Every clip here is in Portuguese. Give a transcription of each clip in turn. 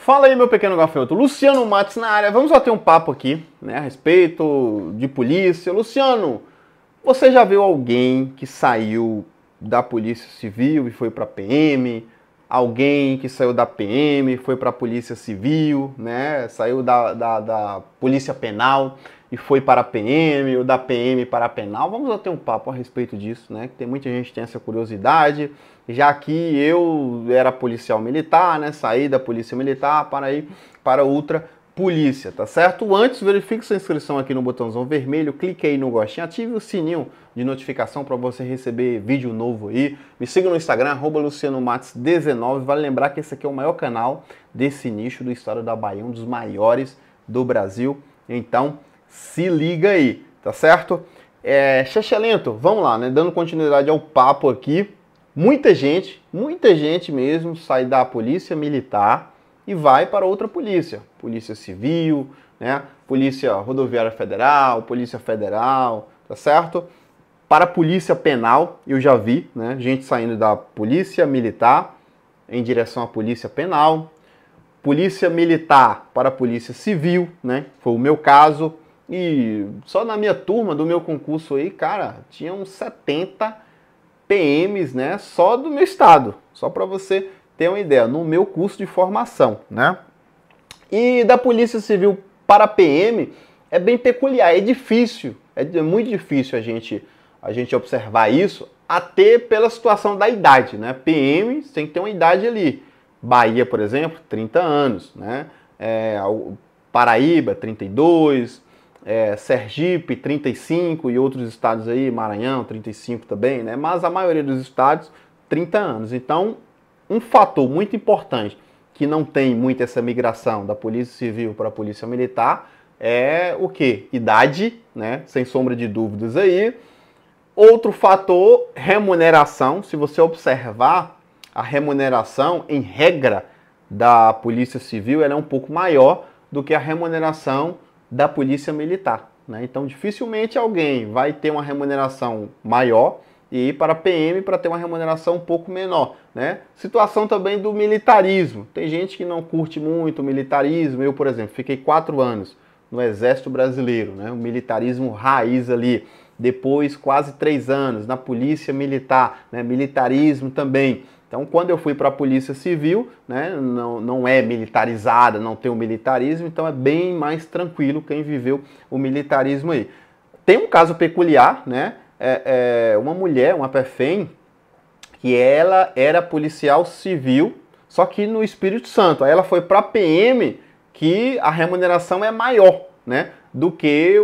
Fala aí, meu pequeno gafanhoto, Luciano Matos na área. Vamos bater um papo aqui, né, a respeito de polícia. Luciano, você já viu alguém que saiu da Polícia Civil e foi para PM? Alguém que saiu da PM e foi para a Polícia Civil, né? Saiu da Polícia Penal e foi para a PM, ou da PM para a Penal? Vamos bater um papo a respeito disso, né? Que tem muita gente que tem essa curiosidade. Já que eu era policial militar, né? Saí da Polícia Militar para ir para outra polícia, tá certo? Antes, verifique sua inscrição aqui no botãozão vermelho, clique aí no gostinho, ative o sininho de notificação para você receber vídeo novo aí. Me siga no Instagram, @lucianomatos19. Vale lembrar que esse aqui é o maior canal desse nicho do estado da Bahia, um dos maiores do Brasil. Então, se liga aí, tá certo? Xexelento, vamos lá, né? Dando continuidade ao papo aqui. Muita gente mesmo sai da Polícia Militar e vai para outra polícia, Polícia Civil, né, Polícia Rodoviária Federal, Polícia Federal, tá certo? Para a Polícia Penal, eu já vi, né, gente saindo da Polícia Militar em direção à Polícia Penal, Polícia Militar para a Polícia Civil, né, foi o meu caso, e só na minha turma do meu concurso aí, cara, tinha uns 70 PMs, né, só do meu estado, só para você ter uma ideia, no meu curso de formação, né? E da Polícia Civil para a PM é bem peculiar, é difícil, é muito difícil a gente observar isso, até pela situação da idade, né? PM tem que ter uma idade ali. Bahia, por exemplo, 30 anos, né? Paraíba, 32, Sergipe, 35, e outros estados aí, Maranhão, 35 também, né? Mas a maioria dos estados, 30 anos. Então, um fator muito importante que não tem muito essa migração da Polícia Civil para a Polícia Militar é o que? Idade, né? Sem sombra de dúvidas aí. Outro fator, remuneração. Se você observar, a remuneração, em regra, da Polícia Civil, ela é um pouco maior do que a remuneração da Polícia Militar, né? Então, dificilmente alguém vai ter uma remuneração maior e ir para a PM para ter uma remuneração um pouco menor, né? Situação também do militarismo. Tem gente que não curte muito o militarismo. Eu, por exemplo, fiquei 4 anos no Exército Brasileiro, né? O militarismo raiz ali. Depois, quase 3 anos na Polícia Militar, né? Militarismo também. Então, quando eu fui para a Polícia Civil, né? Não é militarizada, não tem o militarismo. Então, é bem mais tranquilo quem viveu o militarismo aí. Tem um caso peculiar, né? Uma mulher, uma PEFEN, que ela era policial civil, só que no Espírito Santo. Aí ela foi para a PM, que a remuneração é maior, né, do que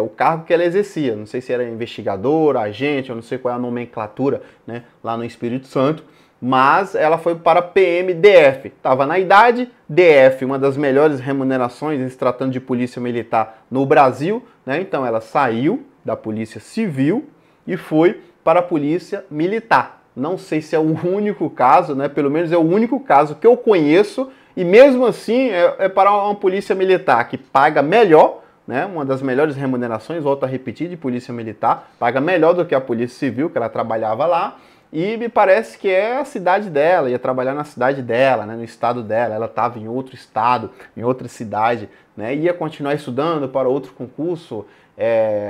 o cargo que ela exercia. Não sei se era investigadora, agente, eu não sei qual é a nomenclatura, né, lá no Espírito Santo. Mas ela foi para a PMDF. Estava na idade, DF, uma das melhores remunerações, se tratando de polícia militar no Brasil, né? Então ela saiu da Polícia Civil e foi para a Polícia Militar. Não sei se é o único caso, né? Pelo menos é o único caso que eu conheço, e mesmo assim é para uma Polícia Militar que paga melhor, né? Uma das melhores remunerações, volto a repetir, de Polícia Militar, paga melhor do que a Polícia Civil, que ela trabalhava lá, e me parece que é a cidade dela, ia trabalhar na cidade dela, né? No estado dela, ela estava em outro estado, em outra cidade, né? Ia continuar estudando para outro concurso.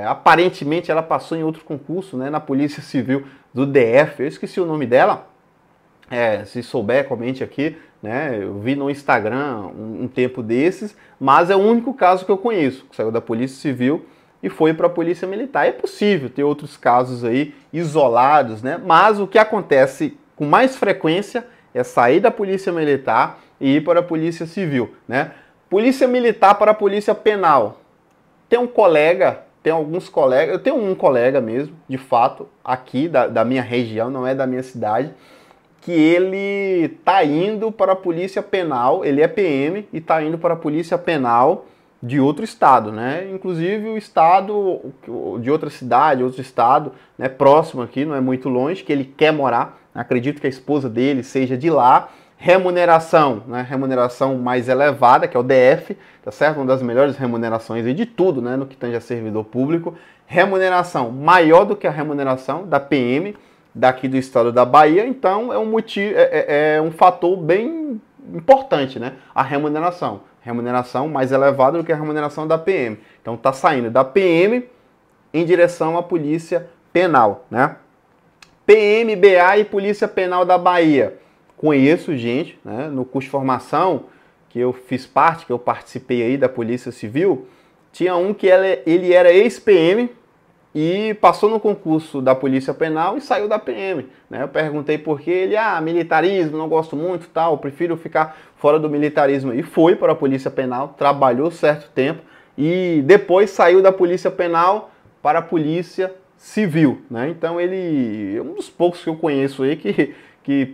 Aparentemente ela passou em outro concurso, né, na Polícia Civil do DF, eu esqueci o nome dela, se souber comente aqui, né, eu vi no Instagram um tempo desses, mas é o único caso que eu conheço, que saiu da Polícia Civil e foi para a Polícia Militar. É possível ter outros casos aí isolados, né, mas o que acontece com mais frequência é sair da Polícia Militar e ir para a Polícia Civil, né. Polícia Militar para a Polícia Penal. Tem um colega, tem alguns colegas, eu tenho um colega mesmo, de fato, aqui da minha região, não é da minha cidade, que ele tá indo para a Polícia Penal, ele é PM e tá indo para a Polícia Penal de outro estado, né? Inclusive o estado de outra cidade, outro estado, né, próximo aqui, não é muito longe, que ele quer morar. Acredito que a esposa dele seja de lá. Remuneração, né? Remuneração mais elevada, que é o DF, tá certo? Uma das melhores remunerações aí de tudo, né, no que tange a servidor público. Remuneração maior do que a remuneração da PM daqui do estado da Bahia. Então é um fator bem importante, né? A remuneração. Remuneração mais elevada do que a remuneração da PM. Então está saindo da PM em direção à Polícia Penal, né? PMBA e Polícia Penal da Bahia. Conheço gente, né, no curso de formação que eu fiz parte, que eu participei aí da Polícia Civil, tinha um que ele era ex-PM e passou no concurso da Polícia Penal e saiu da PM, né? Eu perguntei por que ele, militarismo, não gosto muito, tal, prefiro ficar fora do militarismo. E foi para a Polícia Penal, trabalhou certo tempo e depois saiu da Polícia Penal para a Polícia Civil, né? Então ele é um dos poucos que eu conheço aí que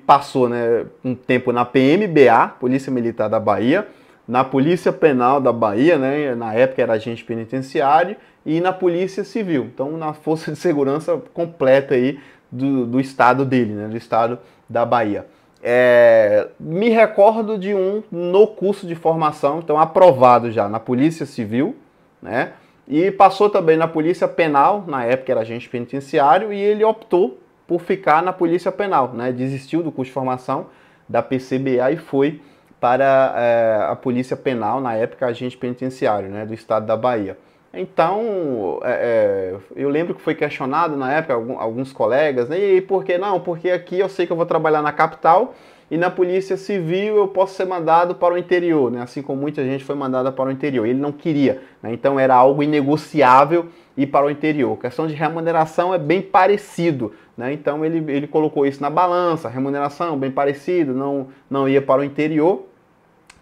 passou, né, um tempo na PMBA, Polícia Militar da Bahia, na Polícia Penal da Bahia, né, na época era agente penitenciário, e na Polícia Civil. Então, na força de segurança completa aí do estado dele, né, do estado da Bahia. Me recordo de um no curso de formação, então aprovado já na Polícia Civil, né, e passou também na Polícia Penal, na época era agente penitenciário, e ele optou por ficar na Polícia Penal, né? Desistiu do curso de formação da PCBA e foi para a Polícia Penal, na época agente penitenciário, né, do estado da Bahia. Então, eu lembro que foi questionado na época alguns colegas, né? E por que não? Porque aqui eu sei que eu vou trabalhar na capital e na Polícia Civil eu posso ser mandado para o interior, né? Assim como muita gente foi mandada para o interior. Ele não queria, né? Então era algo inegociável ir para o interior. A questão de remuneração é bem parecido, né? Então ele colocou isso na balança, remuneração bem parecido, não ia para o interior.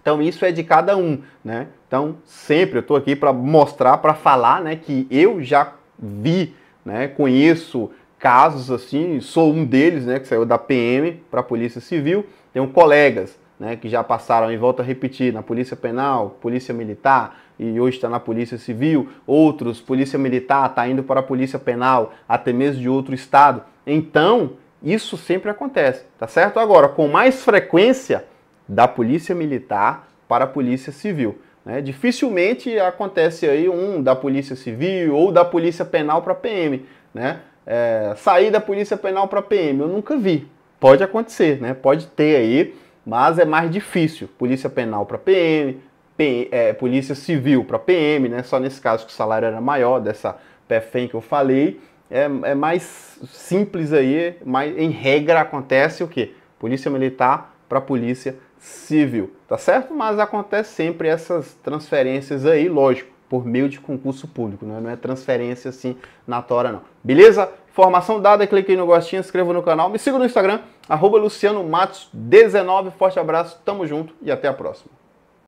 Então isso é de cada um, né? Então sempre eu estou aqui para mostrar, para falar, né, que eu já vi, né, conheço casos assim, sou um deles, né, que saiu da PM para a Polícia Civil, tenho colegas, né, que já passaram, e volto a repetir, na Polícia Penal, Polícia Militar, e hoje está na Polícia Civil, outros, Polícia Militar, está indo para a Polícia Penal, até mesmo de outro estado. Então, isso sempre acontece, tá certo? Agora, com mais frequência, da Polícia Militar para a Polícia Civil, né? Dificilmente acontece aí um da Polícia Civil ou da Polícia Penal para a PM, né? Sair da Polícia Penal para a PM, eu nunca vi. Pode acontecer, né? Pode ter aí, mas é mais difícil. Polícia Penal para PM, Polícia Civil para PM, né? Só nesse caso que o salário era maior, dessa PEFEN que eu falei, é mais simples aí, mas em regra acontece o quê? Polícia Militar para a Polícia Civil, tá certo? Mas acontece sempre essas transferências aí, lógico, por meio de concurso público, né? Não é transferência assim na tora, não. Beleza? Informação dada, clique aí no gostinho, inscreva no canal, me siga no Instagram, @LucianoMatos19, forte abraço, tamo junto e até a próxima.